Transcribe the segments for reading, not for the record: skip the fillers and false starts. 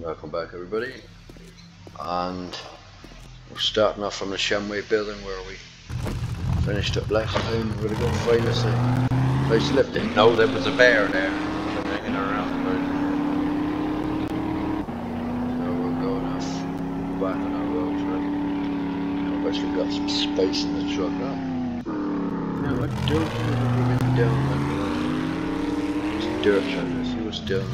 Welcome back, everybody, and we're starting off from the Shamway building where we finished up last time. We're gonna go find us a place to live in. No, there was a bear there hanging around, but so we're going off back on our road trip. I guess we've got some space in the truck now. I don't know if we've been down like this dirt trying to see what's down.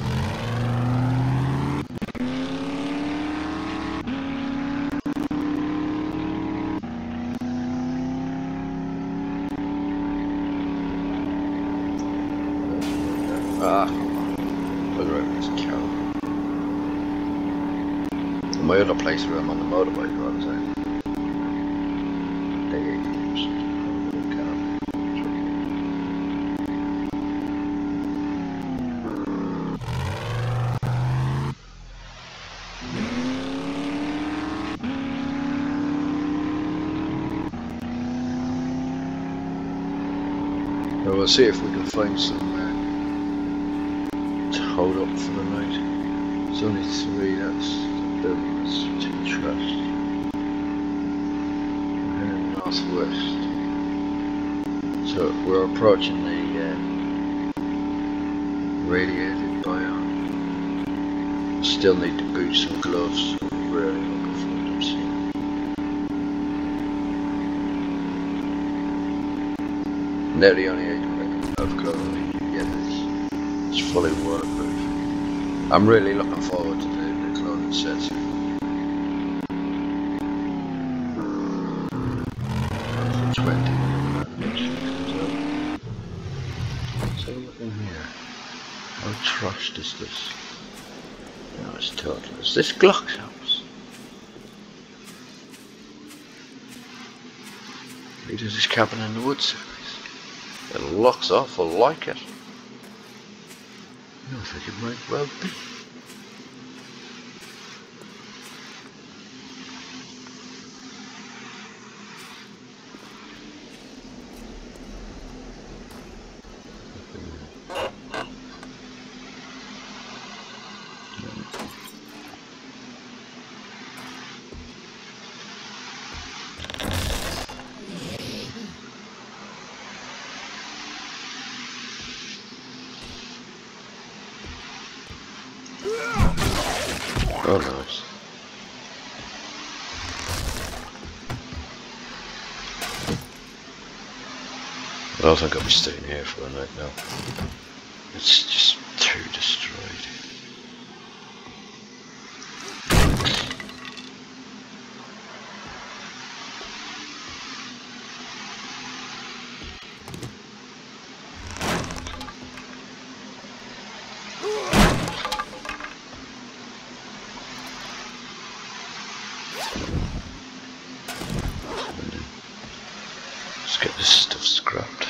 My other place where I'm on the motorbike all the time. Day 8 years. So we'll see if we can find some to hold up for the night. It's only 3, that's buildings to trust. We're in the northwest, so we're approaching the radiated biome. Still need to boot some gloves. I'm really looking forward to seeing. They're the only age of gloves you can get is it's fully waterproof. I'm really looking forward to the clothing sets. That's 20. So look in here. How trashed is this? No, it's total. Is this Glock's house? It is his cabin in the woods series. It looks awful like it. I think it might well be. Oh, nice. I don't think I'll be staying here for a night now. It's just too destroyed. Let's get this stuff scrapped.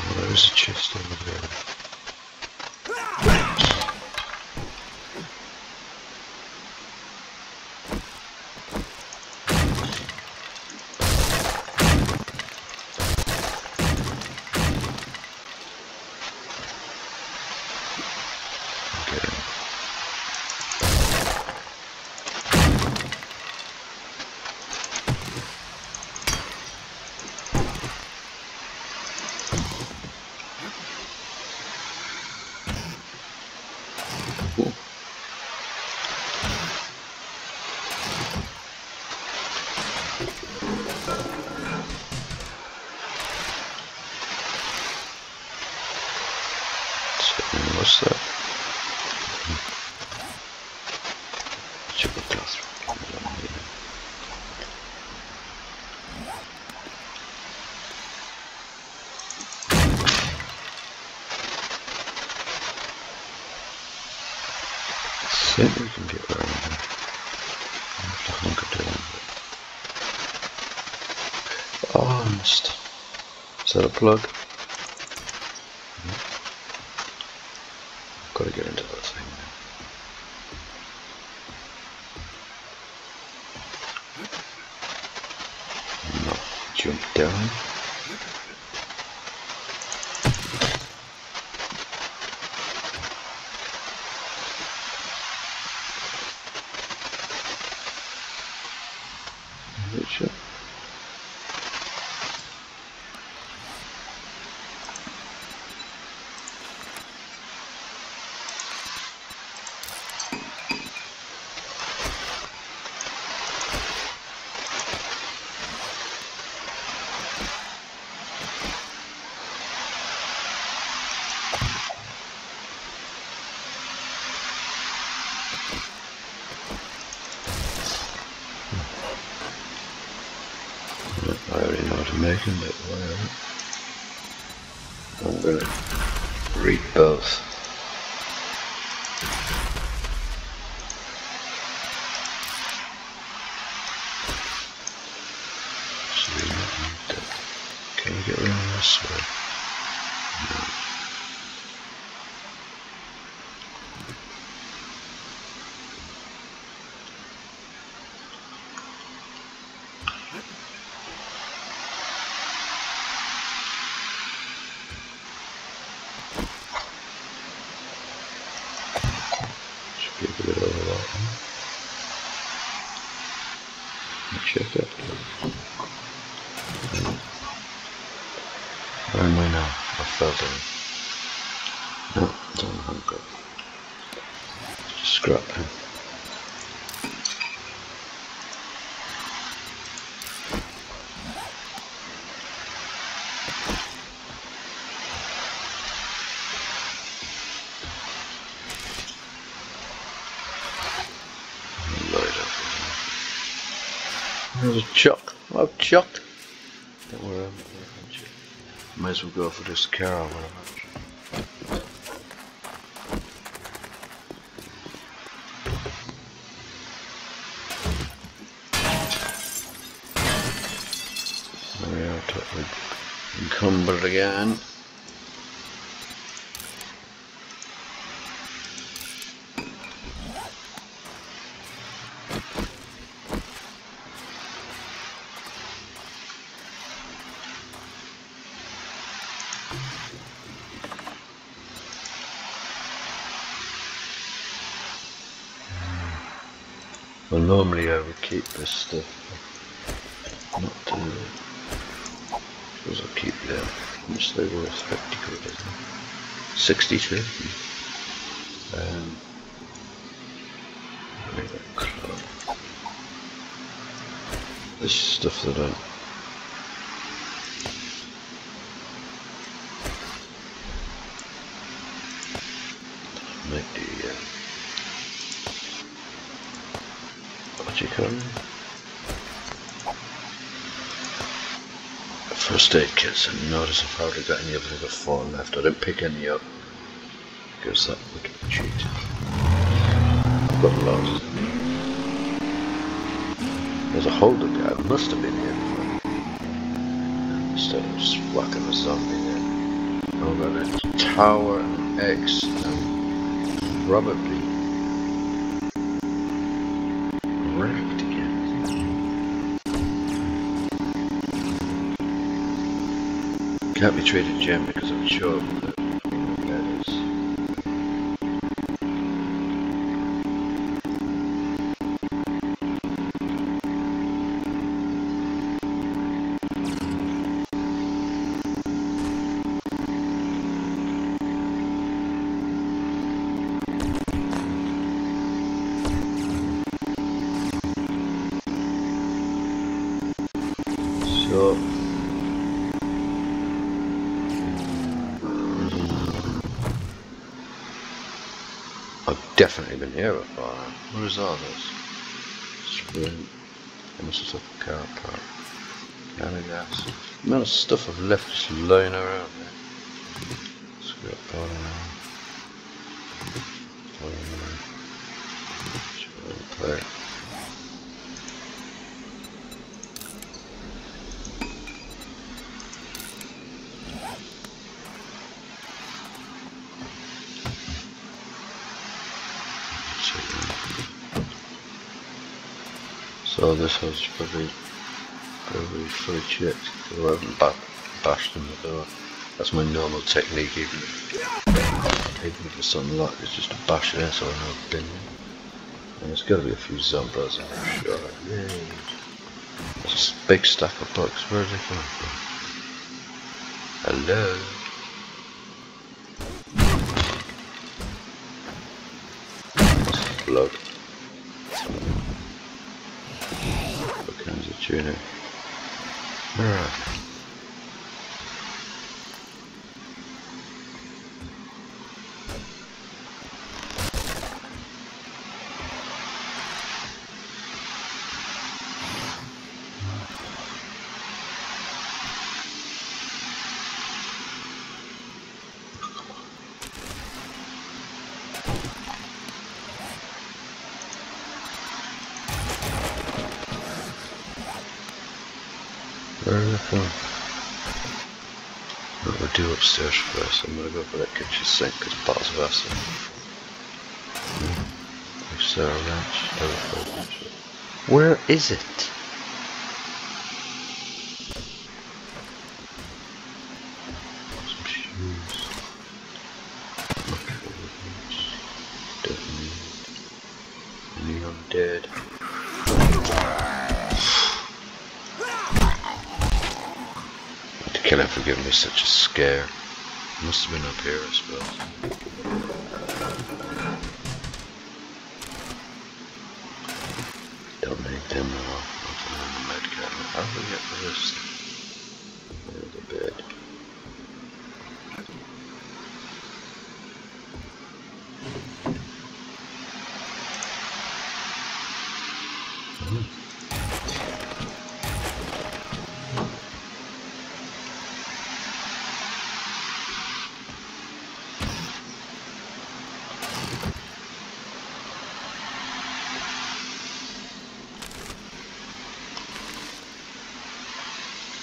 Oh, there's a chest over there. What's that? Check the classroom. I think we can get around here. I'll have to hunker down a bit. Oh, I missed. Is that a plug? got to get into that thing now. Jump down. Making it well. I'm going to read both. Can we get rid of this one? No. There's a chuck. Oh, chuck! Don't worry, I'm not going to. Might as well go for this car, whatever. There we are, totally encumbered again. Well, normally I would keep this stuff, not do that, because I'll keep them. How much they were, 63. This stuff that I make the first aid kits, and notice I've already got any of the other four left. I didn't pick any up because that would be cheating. I've got loads of them. There's a holder guy that must have been here before. Instead of just whacking a zombie there. I've got a tower and an X and probably can't be treated gem because I'm sure that is. So definitely been here before. What is all this? Spring. Almost a stuff car park. Can of gas. The amount of stuff I've left just lying around there. Scrap powder. So this was probably checked 11 bashed in the door. That's my normal technique, even if it's unlocked, it's just a bash there so I know I've been there. And there's got to be a few zombies in there, sure. Yay. There's a big stack of books, where are they coming from? Hello? Blood. What kinds of tuna? Alright. What we'll do upstairs first, I'm gonna go for that kitchen sink because Bart's Salvage. If so, ranch. Where is it? Some shoes. Don't need. Neon dead. Killing for giving me such a scare. Must have been up here, I suppose. Don't make them all. The med cabinet. How do we get for this? There's a bed.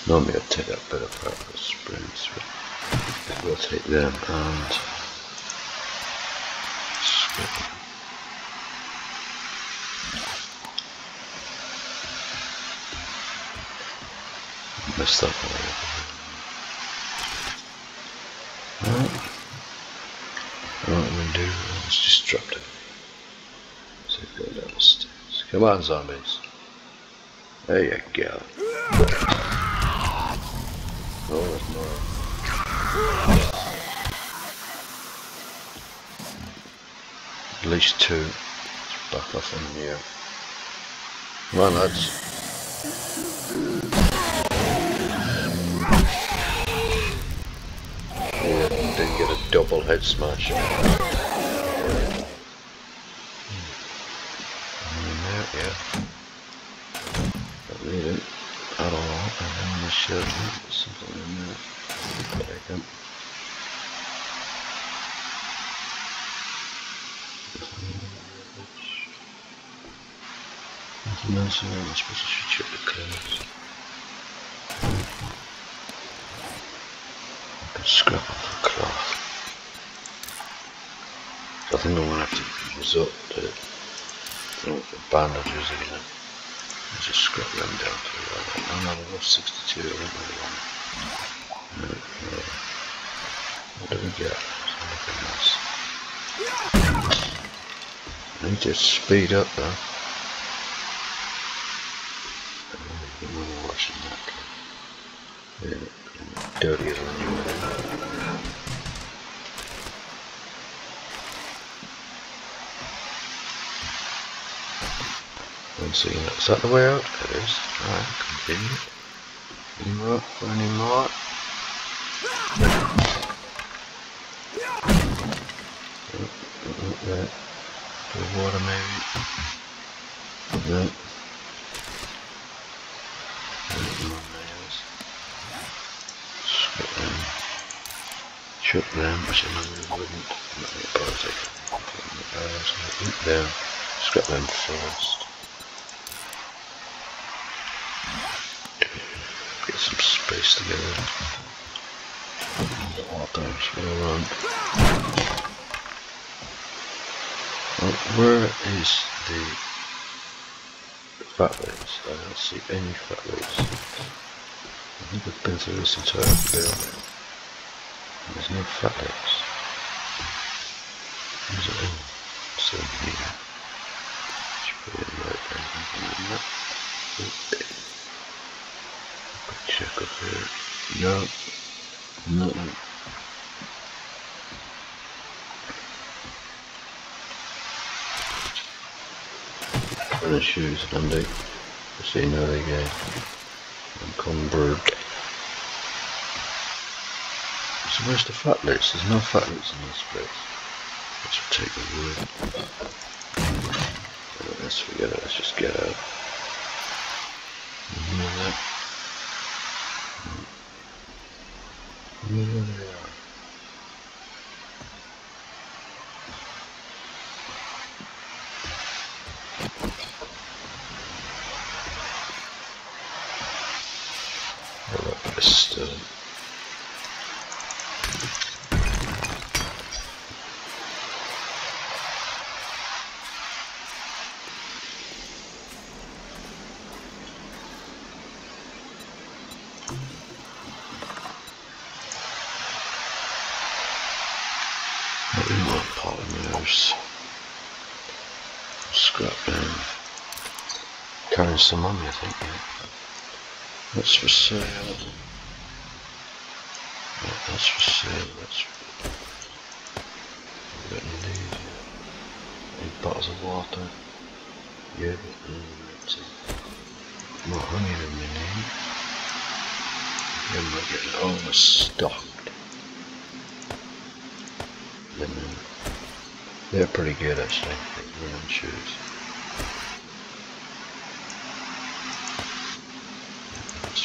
Normally I'd take that bit apart for sprints, but we'll take them and skip them. Messed up already. Alright. What I'm gonna do is just drop them. So go down the stairs. Come on, zombies. There you go. Oh, there's more. At least two. Let's back off in here. Come on, lads. Yeah, didn't get a double head smash. Yeah. Need it. At all, and then the shield, there's something in there. Take him. Nothing else in there, I suppose I should check the clothes. I could scrap off the cloth. So I think I'm going to have to resort to the bandages again. I'll just scrap them down to the right. Oh no, we've lost 62, I don't really want it. No, no. What do we get? There's nothing else. I need to speed up though. I don't even want to wash in that one. Yeah, dirty as when you were in. So, you know, is that the way out? It is. Alright, convenient. Any more? Any more? There. A bit of water maybe. There. Scrap them. Chuck them, which I normally wouldn't. Put them down. Scrap them first. Get some space together. Where is the flatwoods. I don't see any flatwoods. I think I've been through this entire building. There's no flatwoods. There's it all still here. Should put it right there. I've got to check up here. No. Nothing. The shoes handy, so you know they go. I'm converted. So where's the flatlets? There's no flatlets in this place. Let's take the wood. Let's forget it. Let's just get out. Yeah. Carrying some money, I think. Yeah. That's for sale. Yeah, that's for sale. That's for... I'm going to need 8 bottles of water. Yeah, but more honey than we need. Then we're getting overstocked. Then they're pretty good, actually. The running shoes.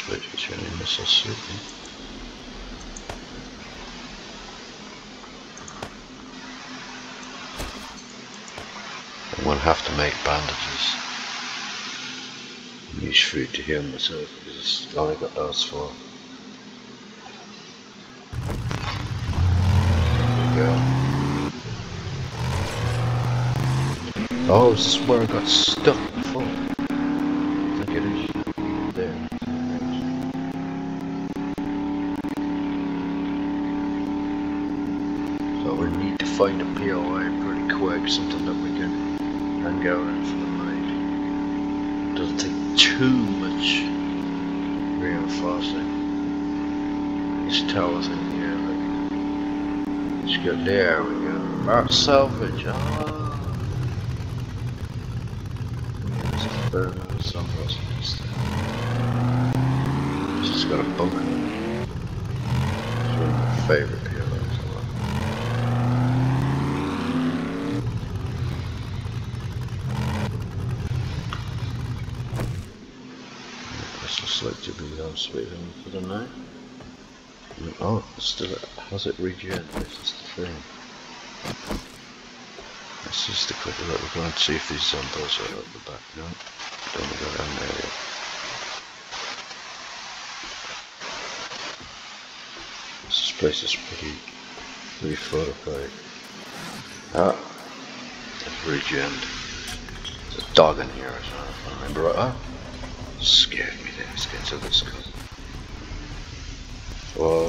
Which any missile suit me. And we'll have to make bandages. I'm used free to heal myself because it's all I got those for. There we go. Oh, this is where I got stuck before. I think it is. There. Find a P.O.I. pretty quick, something that we can hang out in for the night. Doesn't take too much reinforcing. These towers in here, look. Let's go, there we go. Bart's Salvage, There's a bird on the sunrise in this thing. It's just got a bunker. It's one of my favourite P.O.I.s. Like to be on sweet home for the night. And, oh, still has it regenerated? That's the thing. Let's just stick with it. We're going to see if these zombies are out the back. No, don't go down there yet. This place is pretty fortified. Ah, it's regenerated. There's a dog in here as well. I can't remember what. Ah, scared me. Let's get into this car. Whoa.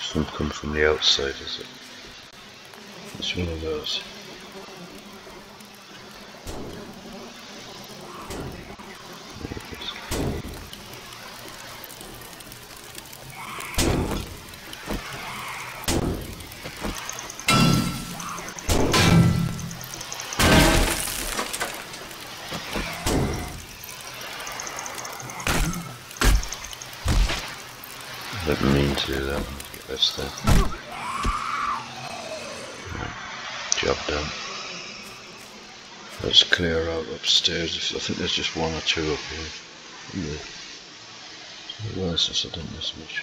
Some come from the outside, is it? It's one of those. Didn't mean to do that. Get this thing. Right. Job done. Let's clear out upstairs. I think there's just 1 or 2 up here. Yeah. So where else has I done this much?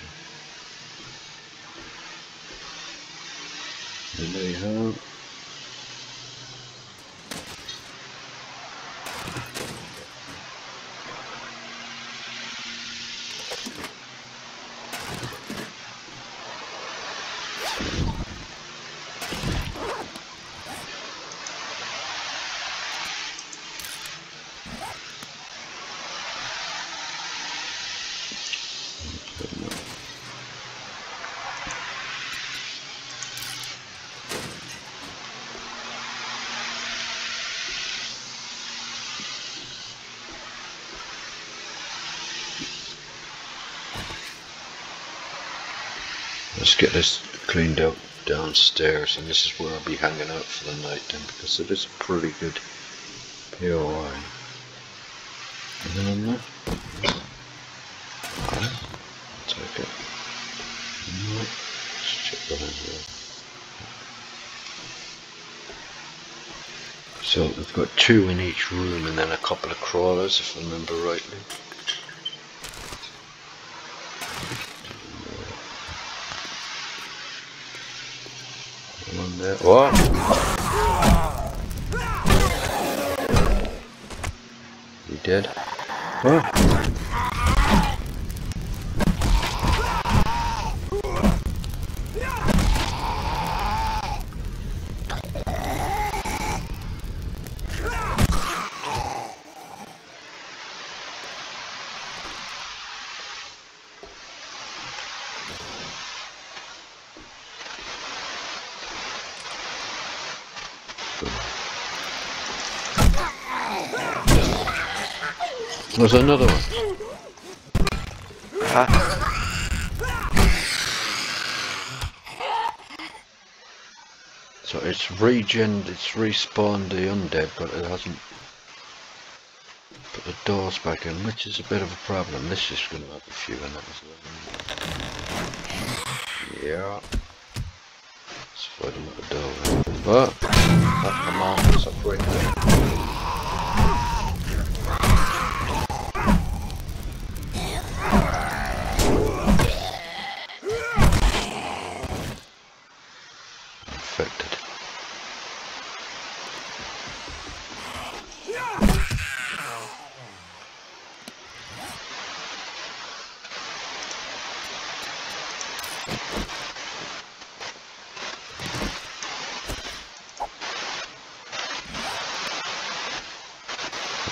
that they have. Let's get this cleaned up downstairs, and this is where I'll be hanging out for the night then, because it is a pretty good P.O.I. Anything in there? No. I'll take it. No. Let's check the envelope. So we've got two in each room and then a couple of crawlers if I remember rightly. There. What? You dead? What? There's another one. So it's regened, it's respawned the undead, but it hasn't put the doors back in, which is a bit of a problem. This is going to have a few in it. Yeah. Let's fight them at the door. But, come on, that's a great thing.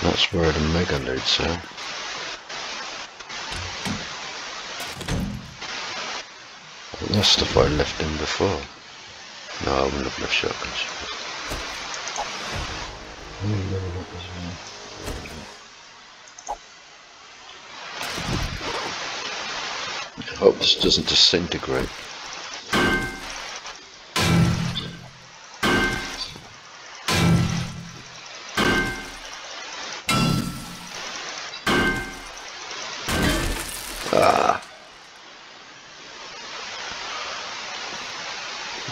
That's where the mega loot's at. All that stuff I left in before. No, I wouldn't have left shotguns. I don't know what was wrong. I hope this doesn't disintegrate.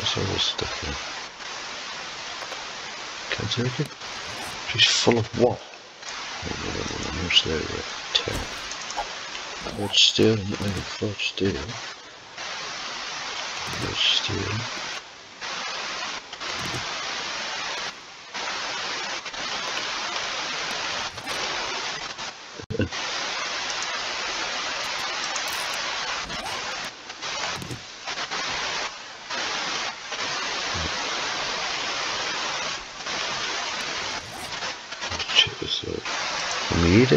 What's all this stuff here? Can't take it? She's full of what? I don't know there. Wood steel, not even flat steel. Wood steel. Can we eat it? I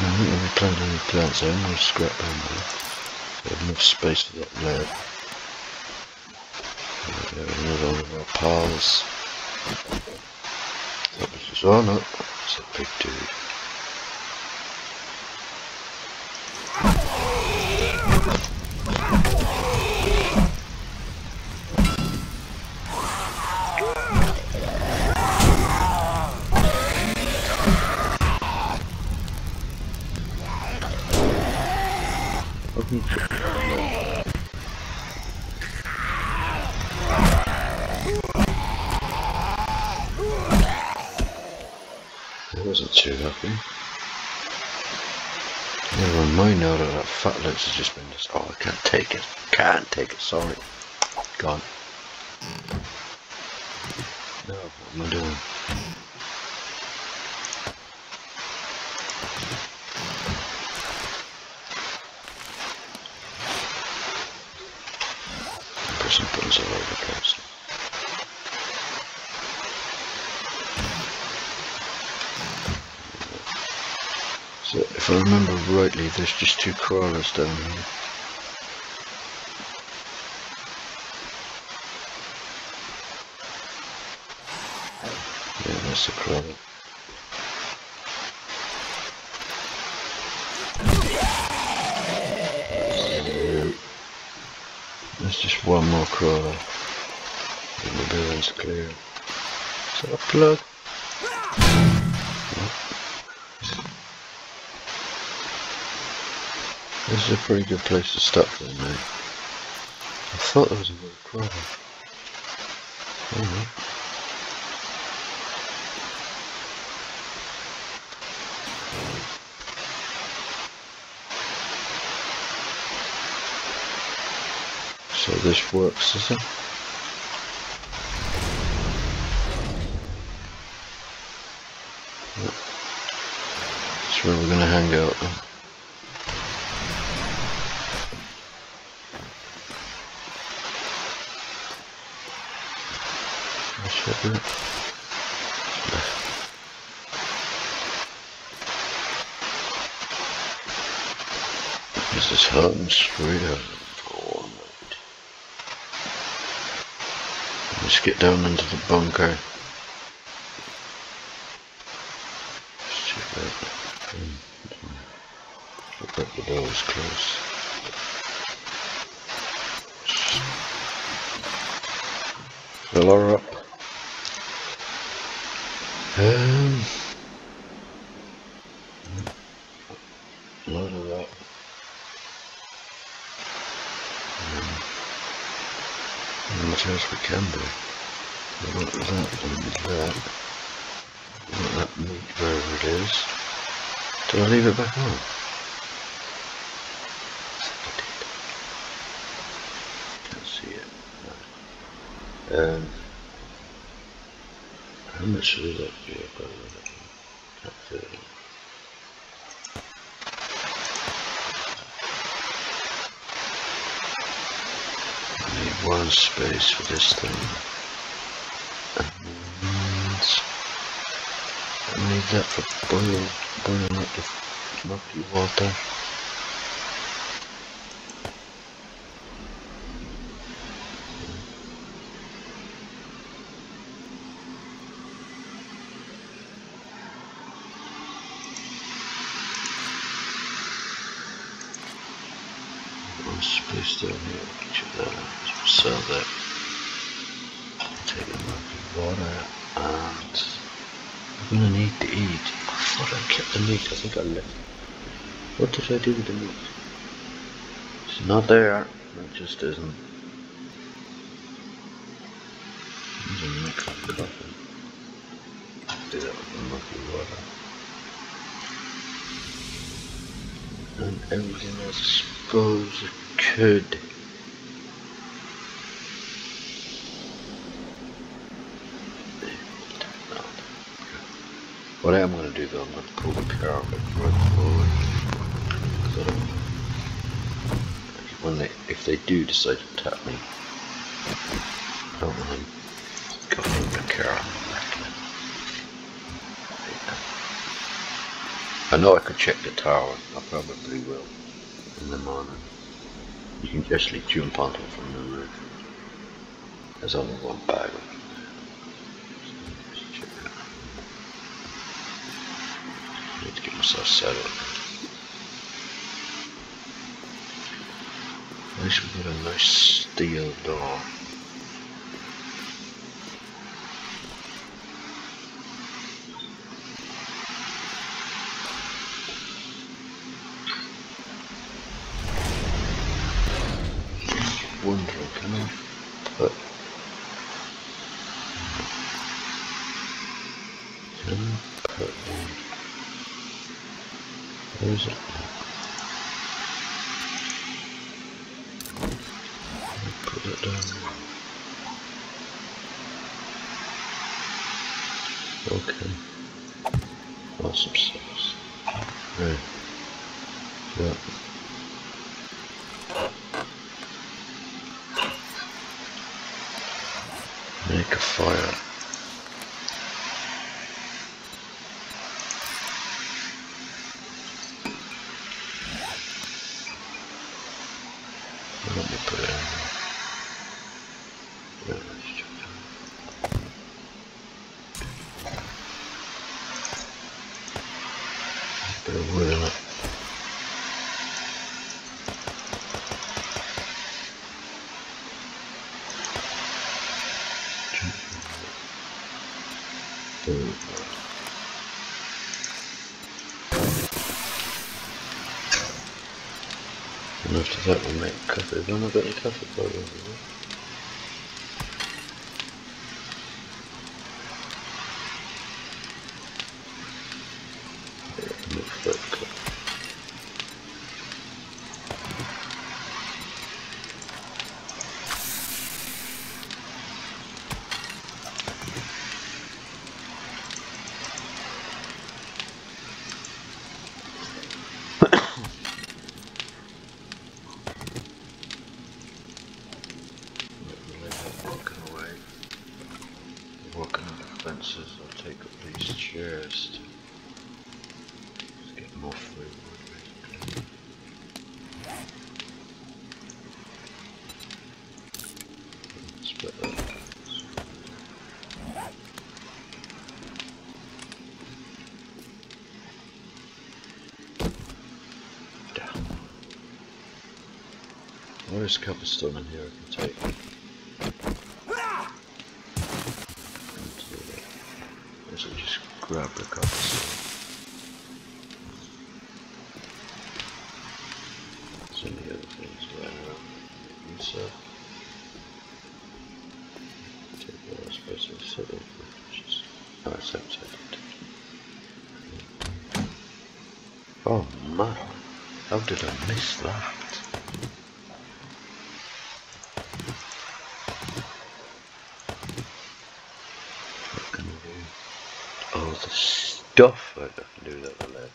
don't think we planted any plants, I only scrap them there. We have enough space for that now. There we have all of our piles. That was just, oh no, it's a big dude. It wasn't too happy. Never mind now that fat looks has just been just, oh, I can't take it, sorry. Gone. No, what am I doing? I'm pressing buttons all over the place. So if I remember rightly, there's just two koalas down here. A crowd. There's just one more crawler. The building's clear. Is that a plug? This is a pretty good place to stop for me. I thought there was a little crawler. Alright. So this works, does it? Yep. That's where we're going to hang out then. I should do it. This is hot and sweet. Let's get down into the bunker. Let's check that. Look like the door is closed. Fill her up. Load her up. What else we can do? We want that, we need that. We want that meat wherever it is. Do I leave it back on? Can't see it. No. How much does that be? I've got to let it go. One space for this thing. And I need that for boiling up the murky water. One space down here, which is that. So that take a mug of water, and I'm gonna need to eat. I thought I kept the meat. I think I left. What did I do with the meat? It's not there. It just isn't. I'm gonna make a coffee. Do that with the mug of water, and everything I suppose I could. What I am going to do though, I'm going to pull the car a bit further forward, because I don't want to, if they do decide to attack me, I don't want them covering the car. I know I could check the tower, I probably will, in the morning. You can actually jump onto it from the roof. There's only one bag. Myself set up. At least we've got a nice steel door. Just wondering, can I put one? Where is it? Put it down. Awesome sauce. Hey. Yeah. Make a fire. Let me put it in there. Better wood in it. And after that we'll make coffee. Then I've got any coffee powder over there. I'll take up these chairs to get more free wood basically. Let's put that up. Damn. Where is cobblestone in here I can take? So just grab the cobblestone. So many other things lying around. So take that, I suppose I'll set it. Oh, it's outside. Oh man, how did I miss that? The stuff I can do that with that.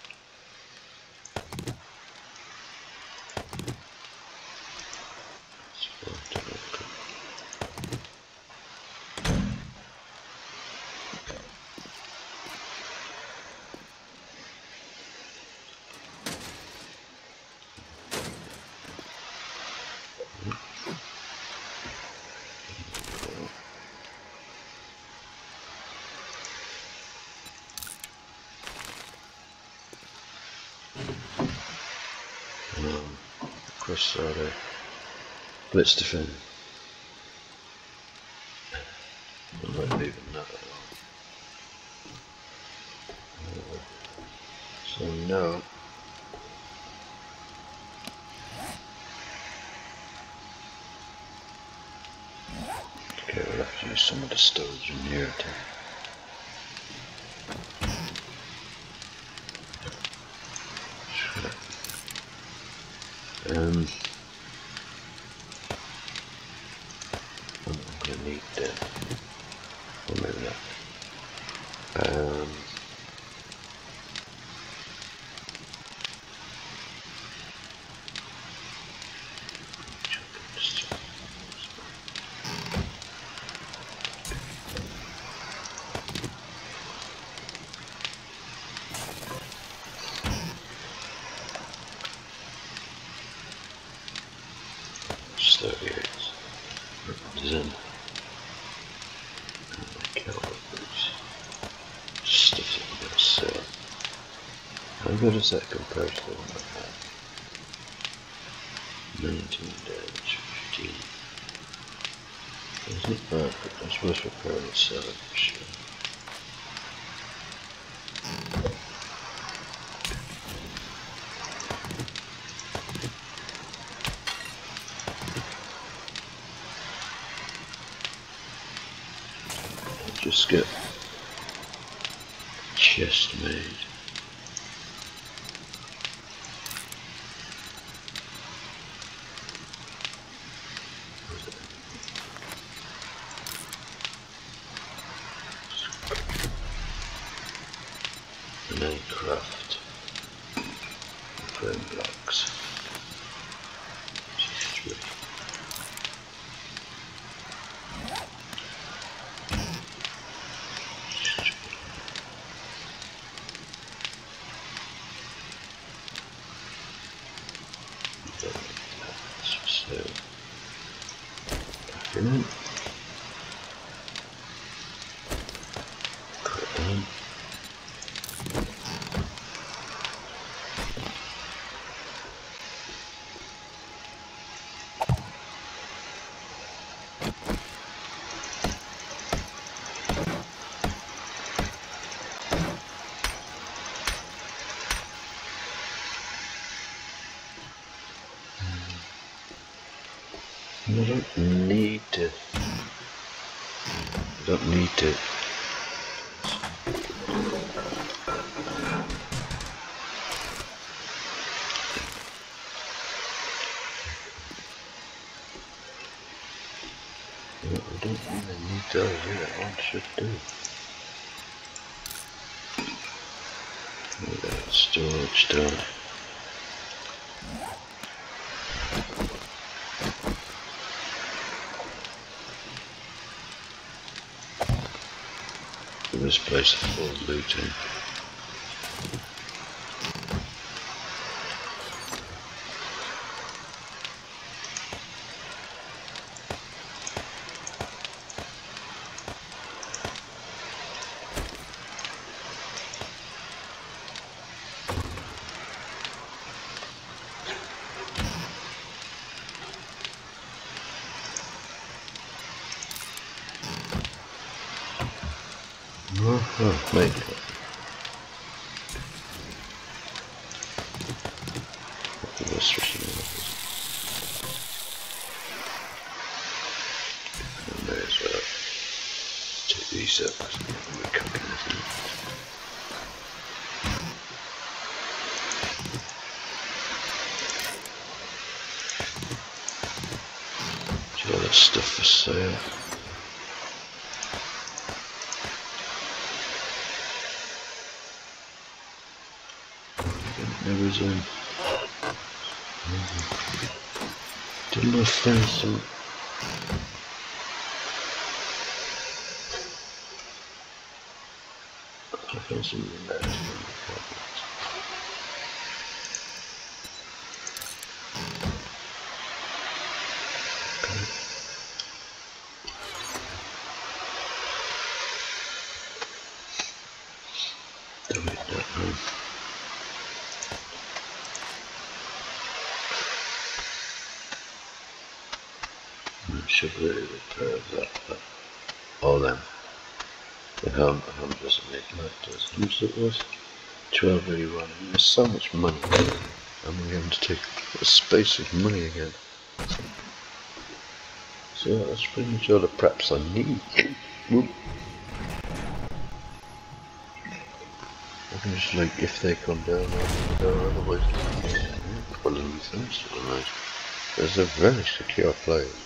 Cross out a blitz defender. I'm not leaving that at all. So now okay, we'll have to use some of the storage in here too. I'm going to need that. Or maybe not. So here it's in. Stuff that we're going to sell. How good is that compared to the one I have? 19 damage, 15. It's not bad, but I'm supposed to repair and sell it for sure. Just get a chest made. And Then craft frame blocks. Three. So back in it. I don't need to no, I don't really need those, yeah, that one should do. Look at that storage done. This place is full of looting. Oh, mate. I may as well take these up because I don't want to cook anything. See all that stuff for sale. Didn't I find some? I found some in there. Should really repair that, but all them. The home doesn't make light, does it? How much it was? 12.81. There's so much money, and we're going to take a space of money again. So that's pretty much all the preps I need. I can just, like, if they come down, I can go, otherwise one of these things. There's a very secure place.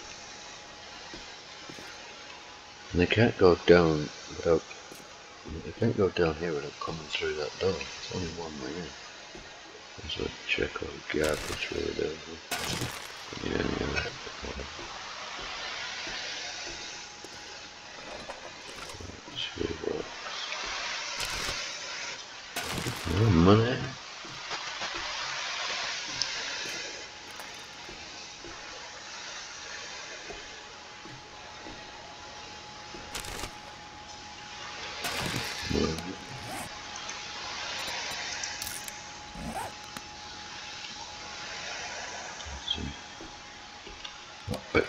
And they can't go down here without coming through that door. There's only one way in. Let's check all the garbage really there. Yeah. Let's see what. No money.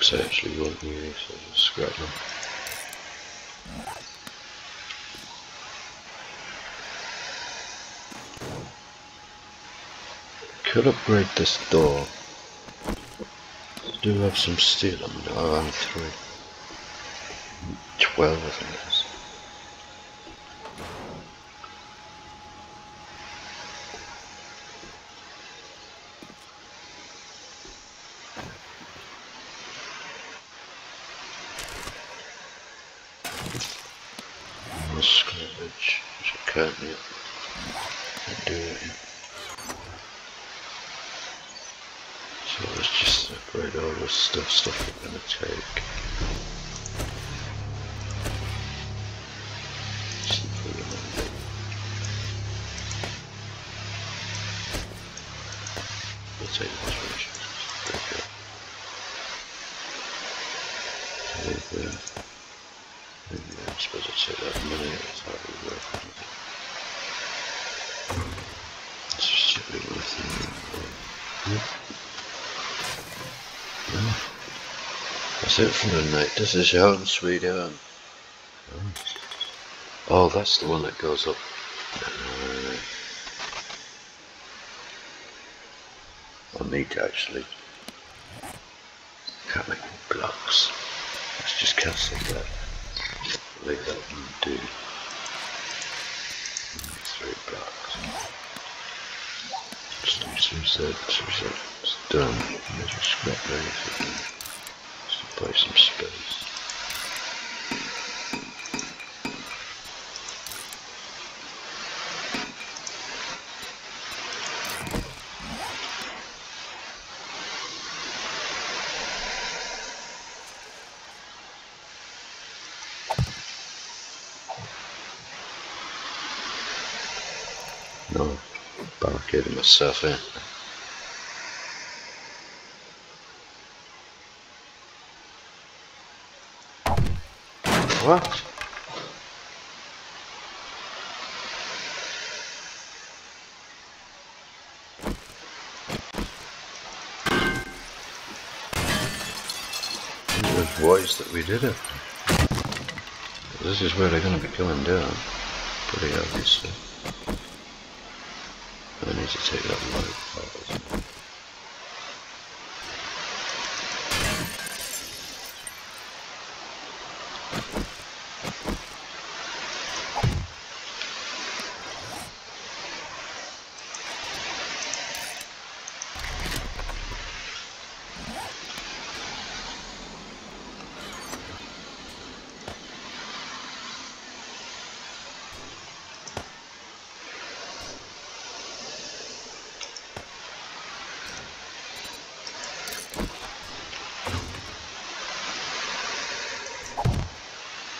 It's actually won't use, so just scratch them. Could upgrade this door. I do have some steel on it. Oh, only 3. 12 I think it is. Screwage, which I can't yet. for doing. So let's just separate all the stuff we're going to take. We'll take the inspirations. There you go. I'm supposed to take that money out of the work. That's it from the night. This is your home, sweet home. Oh, that's the one that goes up. I need to actually can't make blocks. Let's just cancel that. Leave that one do. 3 blocks. It's done. Let's just scrap everything. Just to play some space. No. Barricading myself in. What? It was wise that we did it. This is where they're going to be coming down. Pretty obviously. I need to take that light out.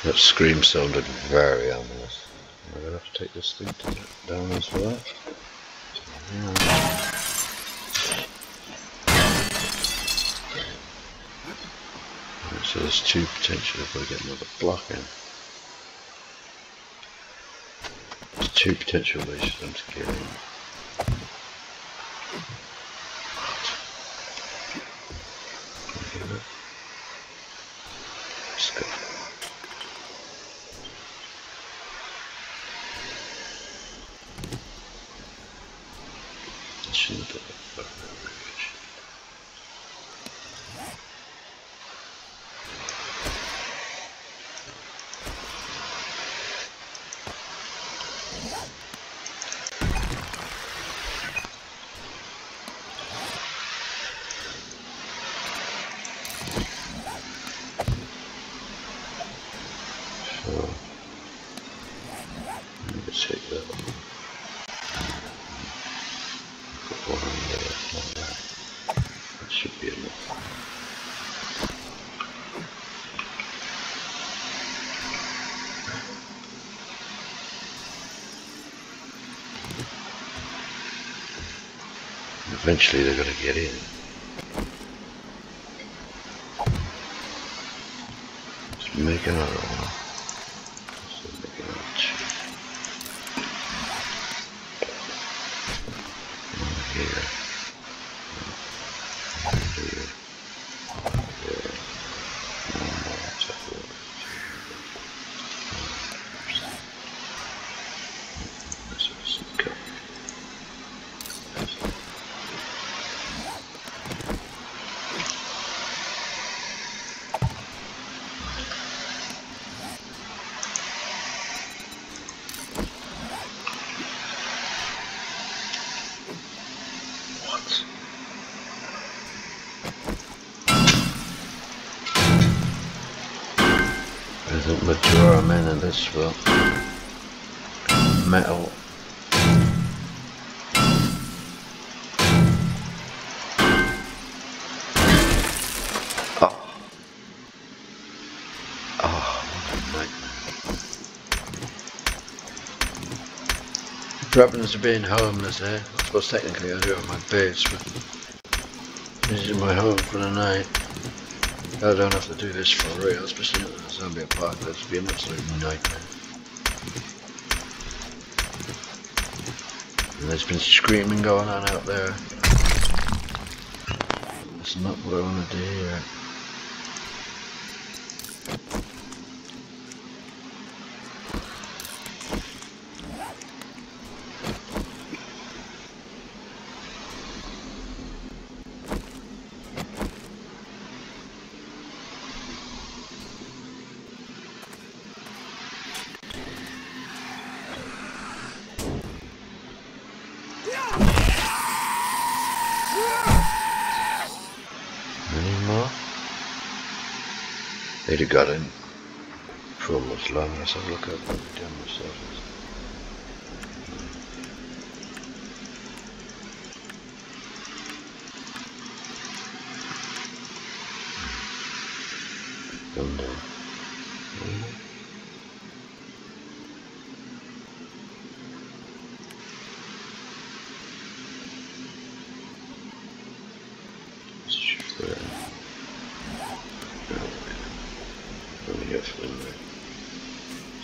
That scream sounded very ominous. I'm going to have to take this thing down as well. Right, so there's 2 potentially if I get another block in. There's 2 potential ways for them to get in. Eventually they're going to get in. Just make another one. So make another 2. One here. One here. One there. One more. 2. This is some cover. Draw them in and this will metal happens to being homeless here. Of course, technically I do have my base, but this is my home for the night. I don't have to do this for real, especially not in a zombie apocalypse. It'd be an absolute nightmare. And there's been screaming going on out there. That's not what I want to do here. They'd have got in for almost long. Let's have a look at what they've done with surface. Done there.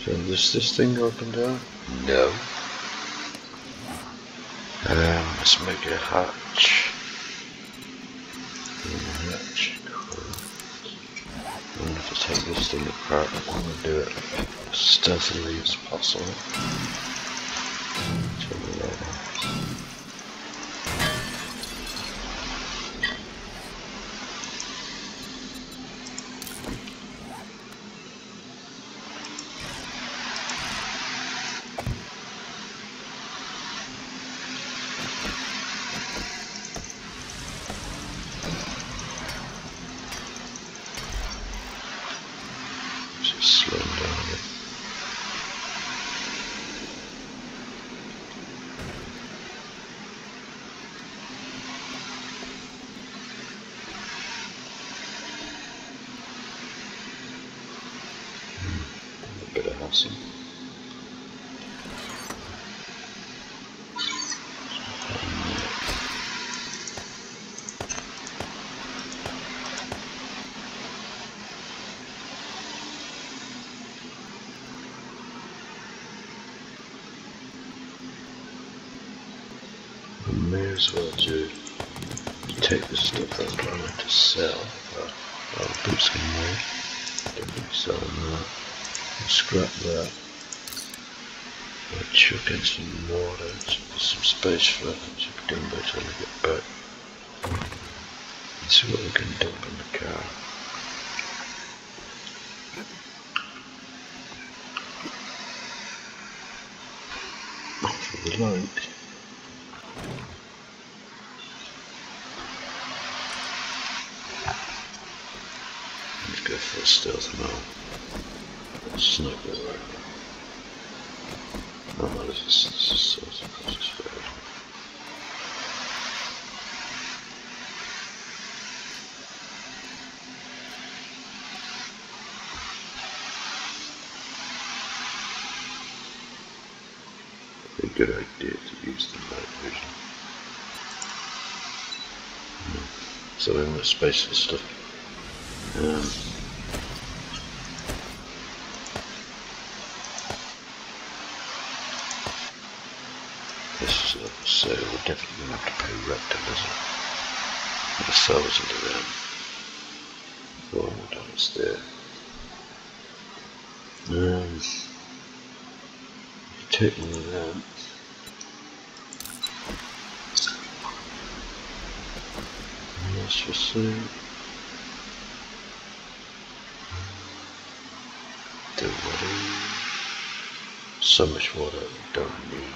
So does this thing open up? No. Let's make a hatch. Cool. I wonder if I take this thing apart. I want to do it as stealthily as possible. Awesome. I may as well do take this stuff I'm trying to sell. I'll put some away. Definitely selling that. Scrap that. I'll chuck in some water, some space for that, and some dump it till I get back. Let's see what we can dump in the car. For the light. Let's go for a stealth now. Sniper rifle. Oh no, this is so supposed to be. A good idea to use the night vision. So we want to space this stuff. So we're definitely going to have to pay rent to this one. 1,000 of them. Going all down the stair. Take one of them. Yes, we'll see. Don't worry. So much water we don't need.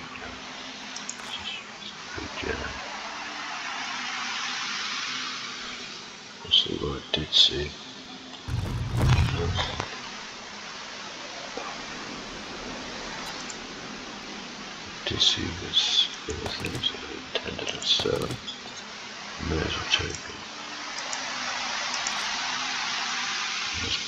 I did see. This everything that I intended to sell. May as well take it. Those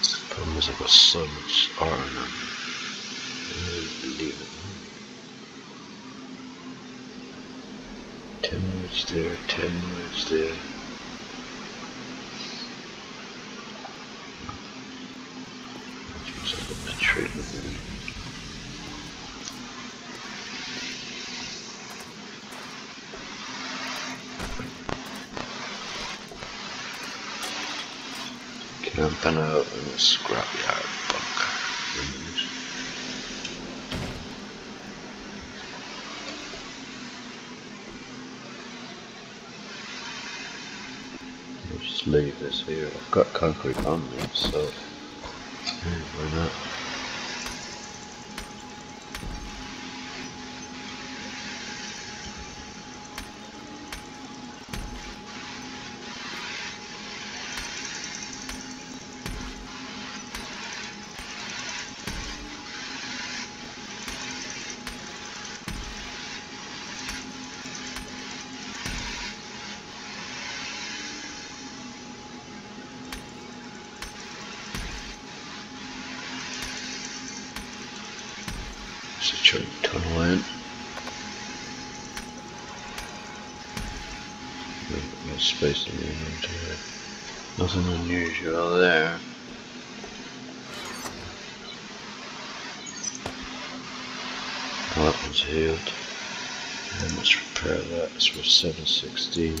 The problem is I've got so much iron on me. Leave it. 10 minutes there, 10 minutes there. I'm gonna scrap the iron bunker. I'll just leave this here. I've got concrete on me, so why not? Space in the inventory. Nothing unusual there. Well, that one's healed. And let's repair that. It's worth 716.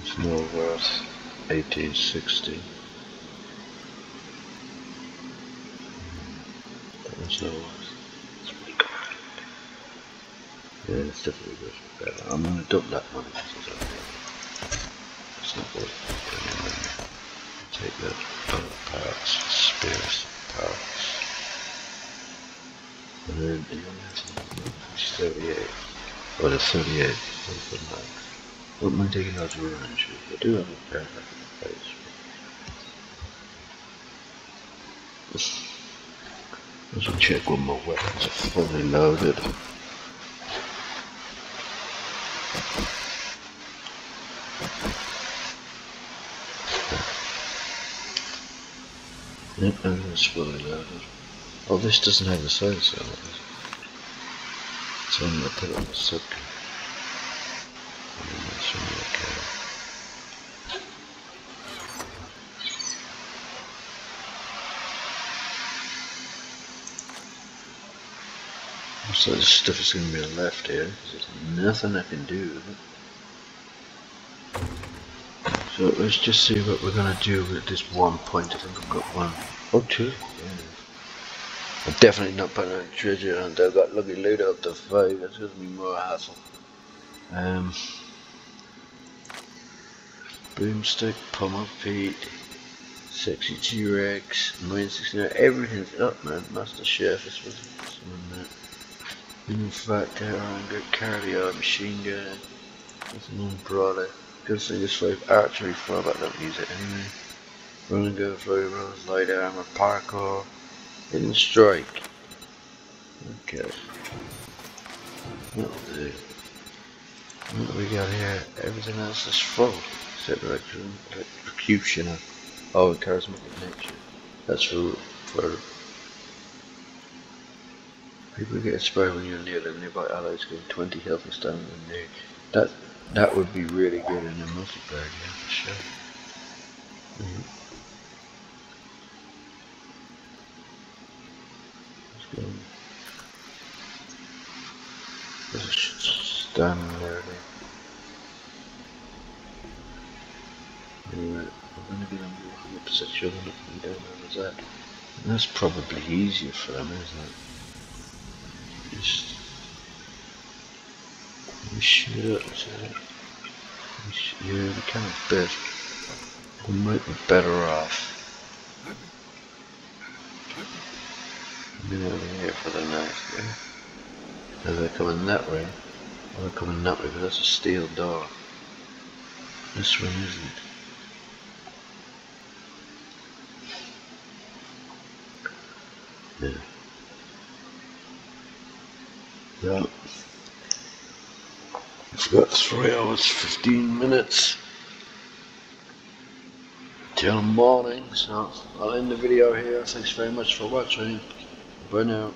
It's more worth 1860. That one's no worth. Yeah, it's definitely worth it. I'm going to dump that money because it's not worth it. Take that parts, spears, parts. And then the other is 38. Oh, the 38. What am I taking out of range? I do have a pair of face. Let's check when my weapons are fully loaded. Yep, and it's fully loaded. Oh, this doesn't have a side cell. So I'm going to put it on the sub. So this stuff is going to be left here because there's nothing I can do with it. So let's just see what we're going to do with this one point. I think I've got one or two. Yeah. I'm definitely not putting a treasure and I've got lucky loot up to 5. That's going to be more hassle. Boomstick, Pummel Pete, Sexy T-Rex, 969. Everything's up, man. Master Chef is with someone that. In fact, I'm good cardio, machine gun, that's an umbrella. Good thing is 5 archery for, but I don't use it anyway. Running gun, floating runs, light armor, parkour, hidden strike. Okay. What do we do? What do we got here? Everything else is full, except electrocutioner. Oh, and charismatic nature. That's for people get inspired when you're near the nearby allies, getting 20 health and stamina in there. That would be really good in a multiplayer game for sure. Let's go. There's a stamina there. Anyway, I'm going to get on 100% sure that we don't have that. And that's probably easier for them, isn't it? We shoot up, yeah, we kind of bit. We might be better off. I'm going over here for the night, yeah? Now they're coming that way, or they're coming that way, but that's a steel door. This one isn't. Yeah. It's got 3 hours, 15 minutes till morning, so I'll end the video here. Thanks very much for watching. Bye now.